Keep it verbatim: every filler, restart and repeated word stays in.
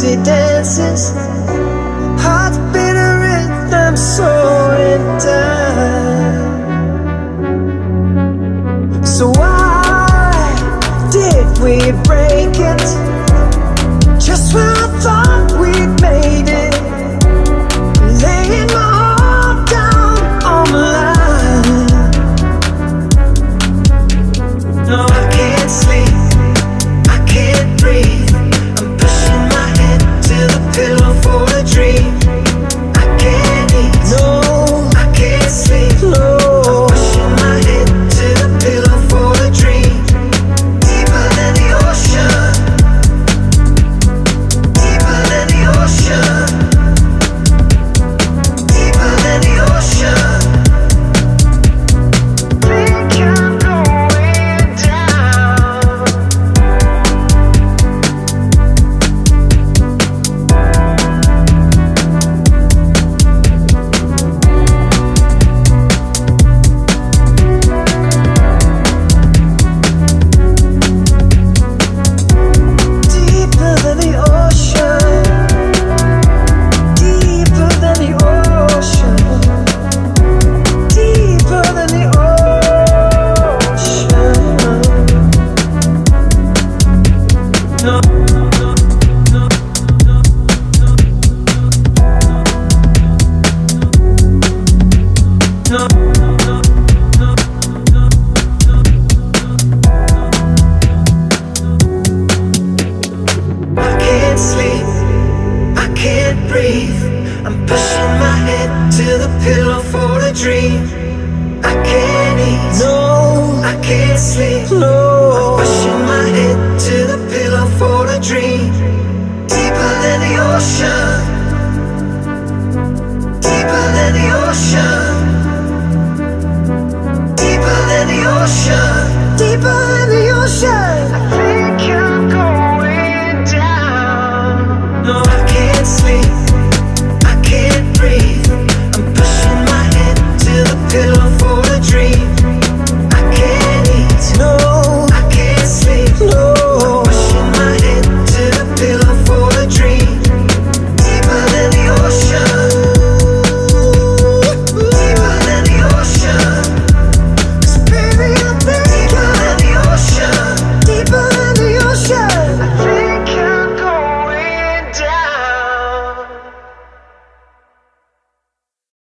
she dances, heartbeat a rhythm, so in time. So why did we break it just when I thought we made it? Laying my heart down on the line. No, I can't sleep, I can't breathe. I'm pushing my head to the pillow for a dream. I can't eat, no, I can't sleep, no. I'm pushing my head to the pillow for a dream. Deeper than the ocean, deeper than the ocean, deeper than the ocean, deeper than the ocean.